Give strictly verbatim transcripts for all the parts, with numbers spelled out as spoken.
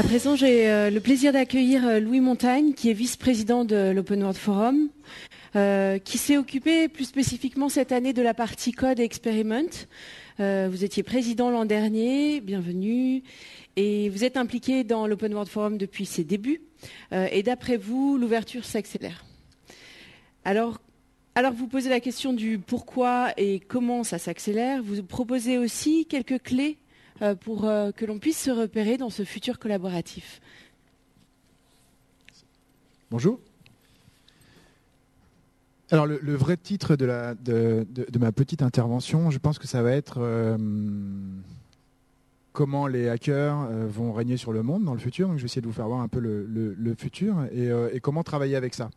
À présent, j'ai le plaisir d'accueillir Louis Montagne, qui est vice-président de l'Open World Forum, euh, qui s'est occupé plus spécifiquement cette année de la partie Code et Experiment. Euh, vous étiez président l'an dernier, bienvenue, et vous êtes impliqué dans l'Open World Forum depuis ses débuts. Euh, et d'après vous, l'ouverture s'accélère. Alors, alors, vous posez la question du pourquoi et comment ça s'accélère. Vous proposez aussi quelques clés pour que l'on puisse se repérer dans ce futur collaboratif. Bonjour. Alors, le, le vrai titre de, la, de, de, de ma petite intervention, je pense que ça va être euh, comment les hackers vont régner sur le monde dans le futur. Donc, je vais essayer de vous faire voir un peu le, le, le futur et, euh, et comment travailler avec ça.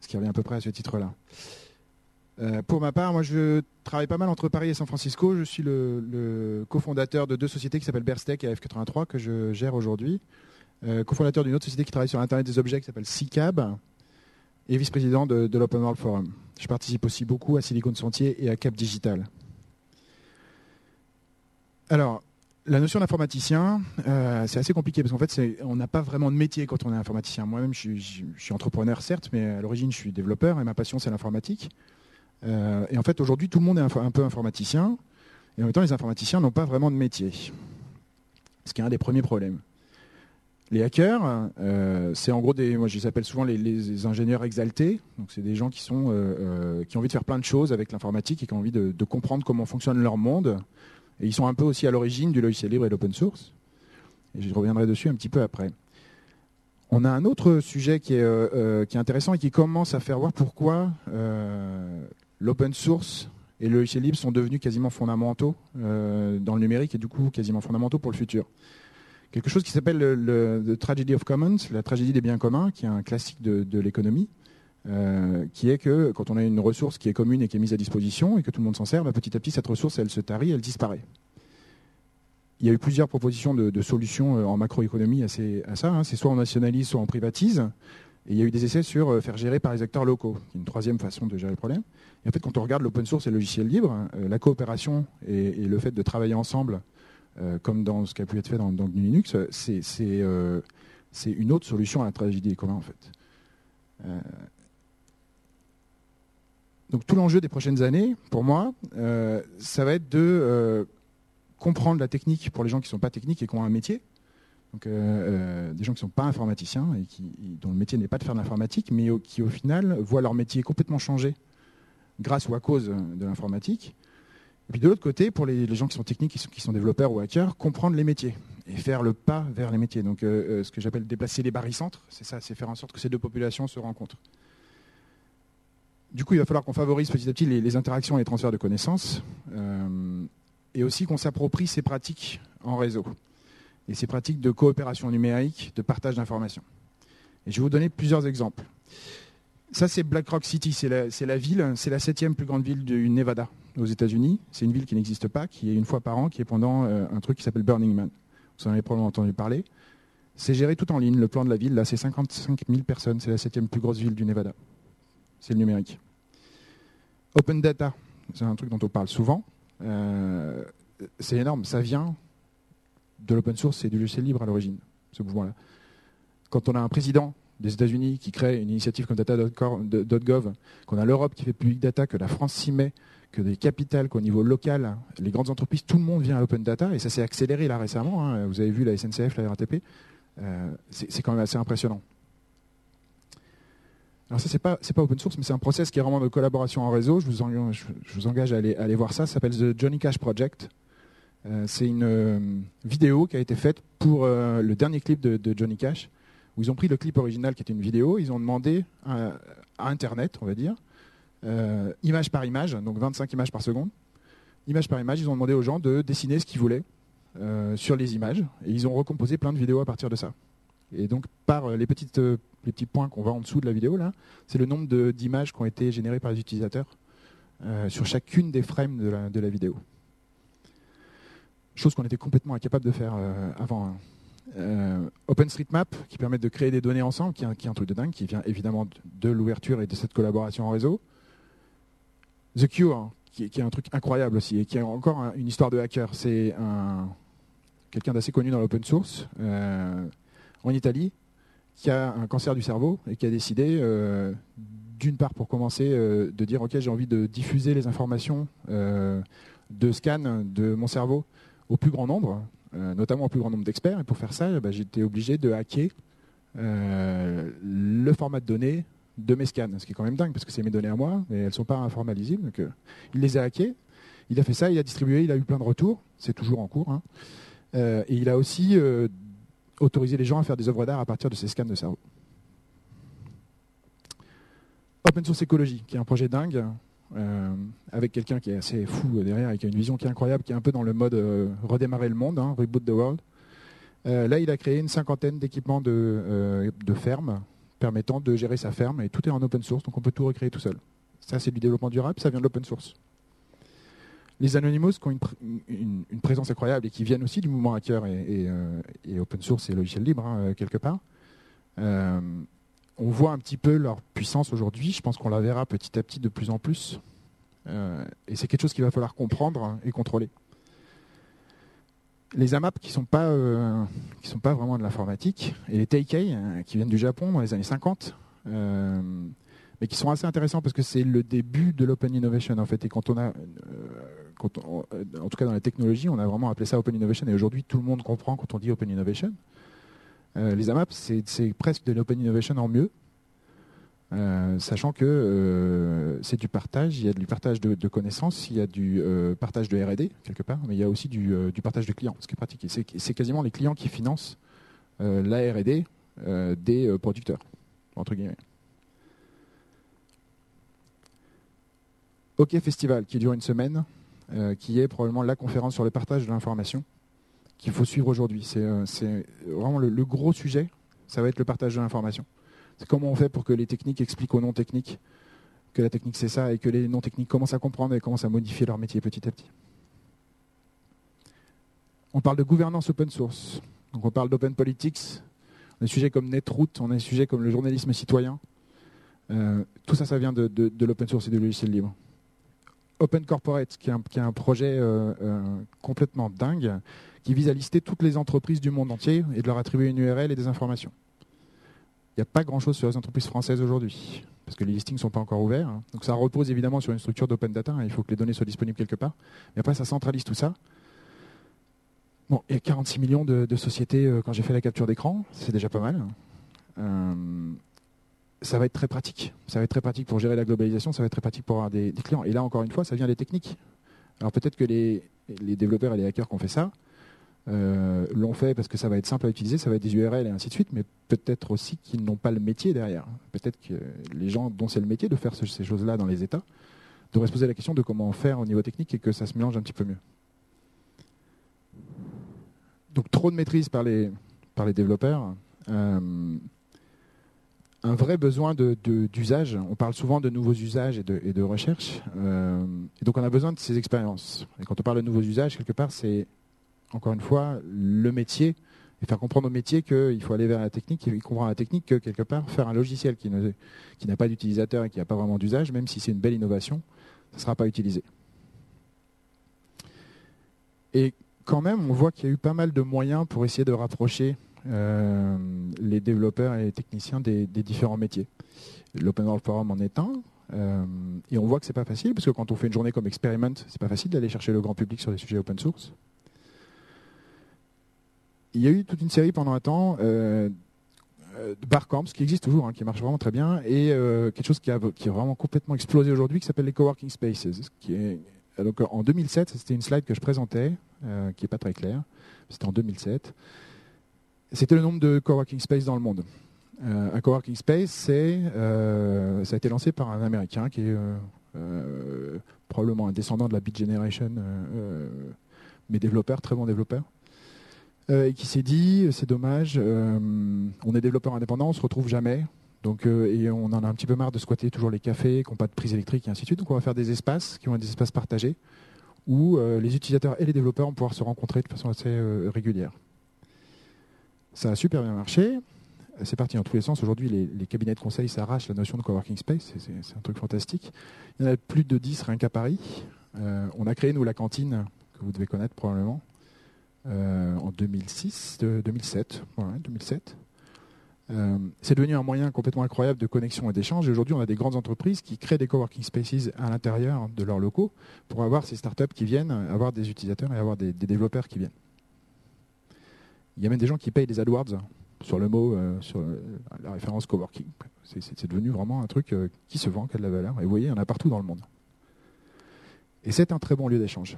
Ce qui revient à peu près à ce titre-là. Euh, pour ma part, moi je travaille pas mal entre Paris et San Francisco. Je suis le, le cofondateur de deux sociétés qui s'appellent Bearstech et A F quatre-vingt-trois que je gère aujourd'hui. Euh, cofondateur d'une autre société qui travaille sur Internet des objets qui s'appelle SICAB et vice-président de, de l'Open World Forum. Je participe aussi beaucoup à Silicon Sentier et à C A P Digital. Alors, la notion d'informaticien, euh, c'est assez compliqué parce qu'en fait, on n'a pas vraiment de métier quand on est informaticien. Moi-même, je, je, je suis entrepreneur certes, mais à l'origine, je suis développeur et ma passion, c'est l'informatique. Euh, et en fait, aujourd'hui, tout le monde est un peu informaticien. Et en même temps, les informaticiens n'ont pas vraiment de métier. Ce qui est un des premiers problèmes. Les hackers, euh, c'est en gros des... Moi, je les appelle souvent les, les ingénieurs exaltés. Donc, c'est des gens qui, sont, euh, qui ont envie de faire plein de choses avec l'informatique et qui ont envie de, de comprendre comment fonctionne leur monde. Et ils sont un peu aussi à l'origine du logiciel libre et de l'open source. Et je reviendrai dessus un petit peu après. On a un autre sujet qui est, euh, qui est intéressant et qui commence à faire voir pourquoi... Euh, l'open source et le logiciel libre sont devenus quasiment fondamentaux euh, dans le numérique et du coup quasiment fondamentaux pour le futur. Quelque chose qui s'appelle le, le The Tragedy of Commons, la tragédie des biens communs, qui est un classique de, de l'économie, euh, qui est que quand on a une ressource qui est commune et qui est mise à disposition et que tout le monde s'en sert, bah, petit à petit cette ressource elle se tarit, elle disparaît. Il y a eu plusieurs propositions de, de solutions en macroéconomie à, ces, à ça, hein. C'est soit on nationalise, soit on privatise. Et il y a eu des essais sur faire gérer par les acteurs locaux, une troisième façon de gérer le problème. Et en fait, quand on regarde l'open source et le logiciel libre, la coopération et, et le fait de travailler ensemble, euh, comme dans ce qui a pu être fait dans, dans G N U/Linux, c'est euh, une autre solution à la tragédie des communs, en fait. Euh, donc tout l'enjeu des prochaines années, pour moi, euh, ça va être de euh, comprendre la technique pour les gens qui ne sont pas techniques et qui ont un métier. Donc, euh, euh, des gens qui ne sont pas informaticiens et qui, dont le métier n'est pas de faire de l'informatique, mais au, qui, au final, voient leur métier complètement changer grâce ou à cause de l'informatique. Et puis, de l'autre côté, pour les, les gens qui sont techniques, qui sont, qui sont développeurs ou hackers, comprendre les métiers et faire le pas vers les métiers. Donc, euh, ce que j'appelle déplacer les barycentres, c'est ça, c'est faire en sorte que ces deux populations se rencontrent. Du coup, il va falloir qu'on favorise petit à petit les, les interactions et les transferts de connaissances euh, et aussi qu'on s'approprie ces pratiques en réseau. Et ces pratiques de coopération numérique, de partage d'informations. Et je vais vous donner plusieurs exemples. Ça, c'est Black Rock City, c'est la, c'est la ville, c'est la septième plus grande ville du Nevada, aux États-Unis. C'est une ville qui n'existe pas, qui est une fois par an, qui est pendant euh, un truc qui s'appelle Burning Man. Vous en avez probablement entendu parler. C'est géré tout en ligne, le plan de la ville, là, c'est cinquante-cinq mille personnes, c'est la septième plus grosse ville du Nevada. C'est le numérique. Open Data, c'est un truc dont on parle souvent. Euh, c'est énorme, ça vient... de l'open source et du logiciel libre à l'origine, ce mouvement-là. Quand on a un président des États-Unis qui crée une initiative comme data point gov, qu'on a l'Europe qui fait public data, que la France s'y met, que des capitales, qu'au niveau local, les grandes entreprises, tout le monde vient à open data, et ça s'est accéléré là récemment, hein. Vous avez vu la S N C F, la R A T P, euh, c'est quand même assez impressionnant. Alors ça, c'est pas, c'est pas open source, mais c'est un process qui est vraiment de collaboration en réseau. Je vous, en, je, je vous engage à aller, à aller voir ça, ça s'appelle The Johnny Cash Project. Euh, c'est une euh, vidéo qui a été faite pour euh, le dernier clip de, de Johnny Cash, où ils ont pris le clip original qui était une vidéo, ils ont demandé à, à Internet, on va dire, euh, image par image, donc vingt-cinq images par seconde, image par image, ils ont demandé aux gens de dessiner ce qu'ils voulaient euh, sur les images, et ils ont recomposé plein de vidéos à partir de ça. Et donc par les, petites, les petits points qu'on voit en dessous de la vidéo, là, c'est le nombre d'images qui ont été générées par les utilisateurs euh, sur chacune des frames de la, de la vidéo. Chose qu'on était complètement incapable de faire euh, avant. Euh, OpenStreetMap, qui permet de créer des données ensemble, qui est un, qui est un truc de dingue, qui vient évidemment de l'ouverture et de cette collaboration en réseau. The Cure, qui est, qui est un truc incroyable aussi, et qui est encore un, une histoire de hacker. C'est un, quelqu'un d'assez connu dans l'open source, euh, en Italie, qui a un cancer du cerveau et qui a décidé, euh, d'une part pour commencer, euh, de dire « Ok, j'ai envie de diffuser les informations euh, de scan de mon cerveau au plus grand nombre, euh, notamment au plus grand nombre d'experts. » Et pour faire ça, bah, j'étais obligé de hacker euh, le format de données de mes scans, ce qui est quand même dingue, parce que c'est mes données à moi, mais elles ne sont pas informalisibles. Donc, euh, il les a hackées, il a fait ça, il a distribué, il a eu plein de retours, c'est toujours en cours, hein. Euh, et il a aussi euh, autorisé les gens à faire des œuvres d'art à partir de ces scans de cerveau. Open Source Ecology, qui est un projet dingue, euh, avec quelqu'un qui est assez fou derrière et qui a une vision qui est incroyable, qui est un peu dans le mode euh, redémarrer le monde, hein, reboot the world. Euh, là, il a créé une cinquantaine d'équipements de, euh, de fermes permettant de gérer sa ferme, et tout est en open source, donc on peut tout recréer tout seul. Ça, c'est du développement durable, ça vient de l'open source. Les Anonymous, qui ont une, pr une, une présence incroyable et qui viennent aussi du mouvement hacker et, et, euh, et open source et logiciel libre, hein, quelque part. Euh, on voit un petit peu leur puissance aujourd'hui. Je pense qu'on la verra petit à petit de plus en plus. Euh, et c'est quelque chose qu'il va falloir comprendre et contrôler. Les A M A P, qui ne sont, euh, sont pas vraiment de l'informatique, et les T K, hein, qui viennent du Japon dans les années cinquante, euh, mais qui sont assez intéressants parce que c'est le début de l'open innovation, en fait. Et quand on a... Euh, Quand on, en tout cas dans les technologies, on a vraiment appelé ça Open Innovation, et aujourd'hui tout le monde comprend quand on dit Open Innovation. Euh, les A M A P, c'est presque de l'Open Innovation en mieux, euh, sachant que euh, c'est du partage, il y a du partage de, de connaissances, il y a du euh, partage de R et D quelque part, mais il y a aussi du, euh, du partage de clients, ce qui est pratique. C'est quasiment les clients qui financent euh, la R et D euh, des euh, producteurs, entre guillemets. OK Festival, qui dure une semaine, Euh, qui est probablement la conférence sur le partage de l'information qu'il faut suivre aujourd'hui. C'est euh, vraiment le, le gros sujet, ça va être le partage de l'information. C'est comment on fait pour que les techniques expliquent aux non-techniques que la technique c'est ça, et que les non-techniques commencent à comprendre et commencent à modifier leur métier petit à petit. On parle de gouvernance open source, donc on parle d'open politics, on a des sujets comme NetRoot, on a des sujets comme le journalisme citoyen. Euh, tout ça, ça vient de, de, de l'open source et du logiciel libre. Open Corporate, qui est un, qui est un projet euh, euh, complètement dingue, qui vise à lister toutes les entreprises du monde entier et de leur attribuer une U R L et des informations. Il n'y a pas grand-chose sur les entreprises françaises aujourd'hui, parce que les listings ne sont pas encore ouverts. Hein. Donc ça repose évidemment sur une structure d'open data, hein, il faut que les données soient disponibles quelque part. Mais après, ça centralise tout ça. Bon, il y a quarante-six millions de, de sociétés euh, quand j'ai fait la capture d'écran, c'est déjà pas mal. Euh, Ça va être très pratique. Ça va être très pratique pour gérer la globalisation, ça va être très pratique pour avoir des, des clients. Et là, encore une fois, ça vient des techniques. Alors peut-être que les, les développeurs et les hackers qui ont fait ça euh, l'ont fait parce que ça va être simple à utiliser, ça va être des U R L et ainsi de suite, mais peut-être aussi qu'ils n'ont pas le métier derrière. Peut-être que les gens dont c'est le métier de faire ce, ces choses-là dans les États devraient se poser la question de comment faire au niveau technique et que ça se mélange un petit peu mieux. Donc trop de maîtrise par les, par les développeurs. Euh, Un vrai besoin de, de, d'usage. On parle souvent de nouveaux usages et de, et de recherche. Euh, et donc on a besoin de ces expériences. Et quand on parle de nouveaux usages, quelque part, c'est encore une fois le métier. Et faire comprendre au métier qu'il faut aller vers la technique, et comprendre la technique que quelque part, faire un logiciel qui, ne, qui n'a pas d'utilisateur et qui n'a pas vraiment d'usage, même si c'est une belle innovation, ça ne sera pas utilisé. Et quand même, on voit qu'il y a eu pas mal de moyens pour essayer de rapprocher Euh, les développeurs et les techniciens des, des différents métiers. L'Open World Forum en est un, euh, et on voit que c'est pas facile, parce que quand on fait une journée comme Experiment, c'est pas facile d'aller chercher le grand public sur des sujets open source. Il y a eu toute une série pendant un temps euh, de Barcamp, qui existe toujours, hein, qui marche vraiment très bien, et euh, quelque chose qui a, qui a vraiment complètement explosé aujourd'hui, qui s'appelle les Coworking Spaces, qui est... Donc, en deux mille sept, c'était une slide que je présentais, euh, qui n'est pas très claire, c'était en deux mille sept. C'était le nombre de coworking space dans le monde. Euh, un coworking space, euh, ça a été lancé par un Américain qui est euh, euh, probablement un descendant de la Beat Generation, euh, mais développeur, très bon développeur, euh, et qui s'est dit, c'est dommage, euh, on est développeur indépendant, on ne se retrouve jamais, donc, euh, et on en a un petit peu marre de squatter toujours les cafés, qui n'ont pas de prise électrique, et ainsi de suite. Donc on va faire des espaces, qui vont être des espaces partagés, où euh, les utilisateurs et les développeurs vont pouvoir se rencontrer de façon assez euh, régulière. Ça a super bien marché, c'est parti dans tous les sens. Aujourd'hui, les, les cabinets de conseil s'arrachent la notion de coworking space, c'est un truc fantastique. Il y en a plus de dix rien qu'à Paris. Euh, on a créé, nous, la cantine, que vous devez connaître probablement, euh, en deux mille six, deux mille sept. Voilà, deux mille sept. Euh, c'est devenu un moyen complètement incroyable de connexion et d'échange. Aujourd'hui, on a des grandes entreprises qui créent des coworking spaces à l'intérieur de leurs locaux pour avoir ces startups qui viennent, avoir des utilisateurs et avoir des, des développeurs qui viennent. Il y a même des gens qui payent des AdWords sur le mot, euh, sur la référence coworking. C'est devenu vraiment un truc euh, qui se vend, qui a de la valeur. Et vous voyez, il y en a partout dans le monde. Et c'est un très bon lieu d'échange.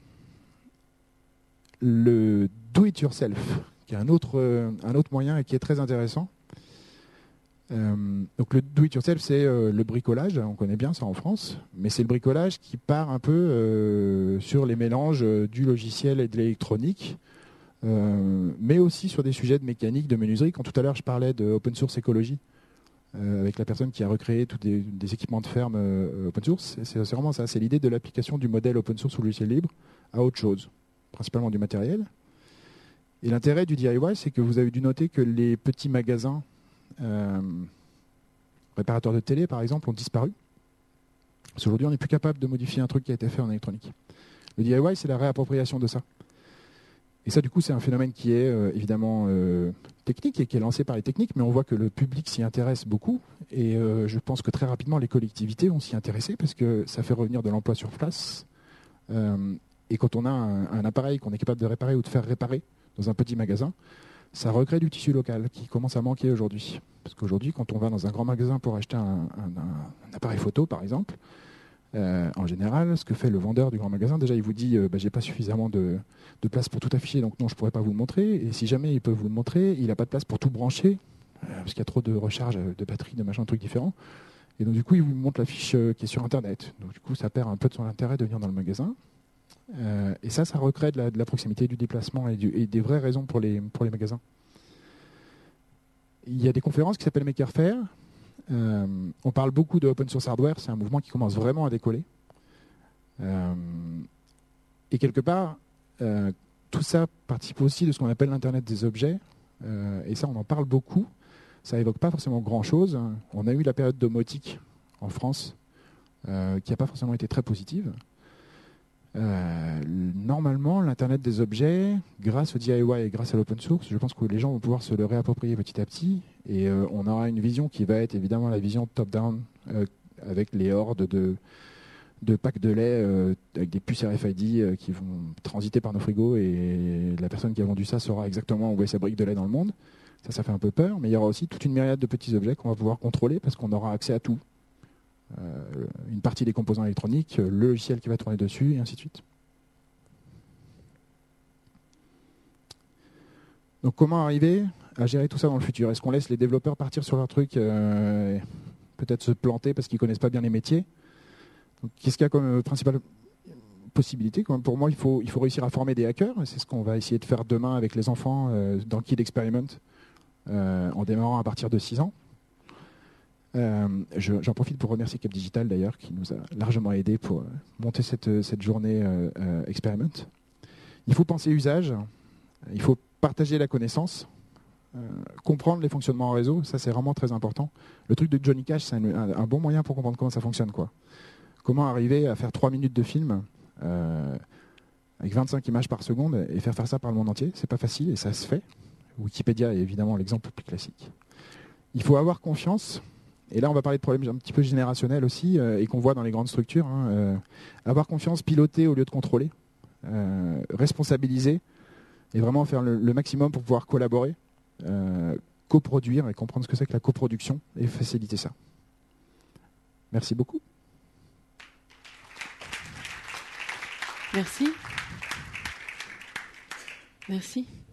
Le do-it-yourself, qui est un autre, euh, un autre moyen et qui est très intéressant. Euh, donc le do-it-yourself, c'est euh, le bricolage, on connaît bien ça en France, mais c'est le bricolage qui part un peu euh, sur les mélanges euh, du logiciel et de l'électronique, euh, mais aussi sur des sujets de mécanique, de menuiserie. Quand tout à l'heure je parlais de Open Source Ecology, euh, avec la personne qui a recréé tous des, des équipements de ferme euh, open source, c'est vraiment ça, c'est l'idée de l'application du modèle open source ou logiciel libre à autre chose, principalement du matériel. Et l'intérêt du D I Y, c'est que vous avez dû noter que les petits magasins Euh, réparateurs de télé par exemple ont disparu. Aujourd'hui, on n'est plus capable de modifier un truc qui a été fait en électronique. Le D I Y, c'est la réappropriation de ça. Et ça, du coup, c'est un phénomène qui est euh, évidemment euh, technique et qui est lancé par les techniques, mais on voit que le public s'y intéresse beaucoup et euh, je pense que très rapidement les collectivités vont s'y intéresser parce que ça fait revenir de l'emploi sur place euh, et quand on a un, un appareil qu'on est capable de réparer ou de faire réparer dans un petit magasin, ça recrée du tissu local qui commence à manquer aujourd'hui. Parce qu'aujourd'hui, quand on va dans un grand magasin pour acheter un, un, un appareil photo, par exemple, euh, en général, ce que fait le vendeur du grand magasin, déjà, il vous dit euh, « bah, j'ai pas suffisamment de, de place pour tout afficher, donc non, je pourrais pas vous le montrer. » Et si jamais il peut vous le montrer, il n'a pas de place pour tout brancher, euh, parce qu'il y a trop de recharge de batterie, de machin, de trucs différents. Et donc, du coup, il vous montre la fiche euh, qui est sur Internet. Donc, du coup, ça perd un peu de son intérêt de venir dans le magasin. Euh, et ça, ça recrée de la, de la proximité, du déplacement et, du, et des vraies raisons pour les, pour les magasins. Il y a des conférences qui s'appellent Maker Faire. Euh, on parle beaucoup de Open Source Hardware. C'est un mouvement qui commence vraiment à décoller. Euh, et quelque part, euh, tout ça participe aussi de ce qu'on appelle l'Internet des objets. Euh, et ça, on en parle beaucoup. Ça n'évoque pas forcément grand-chose. On a eu la période domotique en France euh, qui n'a pas forcément été très positive. Euh, normalement, l'Internet des objets, grâce au D I Y et grâce à l'open source, je pense que les gens vont pouvoir se le réapproprier petit à petit et euh, on aura une vision qui va être évidemment la vision top-down euh, avec les hordes de, de packs de lait euh, avec des puces R F I D euh, qui vont transiter par nos frigos et la personne qui a vendu ça saura exactement où est sa brique de lait dans le monde. Ça, ça fait un peu peur, mais il y aura aussi toute une myriade de petits objets qu'on va pouvoir contrôler parce qu'on aura accès à tout. Euh, une partie des composants électroniques, euh, le logiciel qui va tourner dessus, et ainsi de suite. Donc comment arriver à gérer tout ça dans le futur? Est-ce qu'on laisse les développeurs partir sur leur truc, euh, peut-être se planter parce qu'ils ne connaissent pas bien les métiers? Qu'est-ce qu'il y a comme euh, principale possibilité? Pour moi, il faut, il faut réussir à former des hackers, c'est ce qu'on va essayer de faire demain avec les enfants euh, dans Kid Experiment, euh, en démarrant à partir de six ans. Euh, je, j'en profite pour remercier C A P Digital d'ailleurs qui nous a largement aidé pour euh, monter cette, cette journée euh, euh, Experiment. Il faut penser usage, il faut partager la connaissance, euh, comprendre les fonctionnements en réseau, ça c'est vraiment très important. Le truc de Johnny Cash, c'est un, un, un bon moyen pour comprendre comment ça fonctionne, quoi. Comment arriver à faire trois minutes de film euh, avec vingt-cinq images par seconde et faire faire ça par le monde entier, c'est pas facile et ça se fait. Wikipédia est évidemment l'exemple plus classique. Il faut avoir confiance. Et là, on va parler de problèmes un petit peu générationnels aussi euh, et qu'on voit dans les grandes structures. Hein, euh, avoir confiance, piloter au lieu de contrôler, euh, responsabiliser et vraiment faire le, le maximum pour pouvoir collaborer, euh, coproduire et comprendre ce que c'est que la coproduction et faciliter ça. Merci beaucoup. Merci. Merci.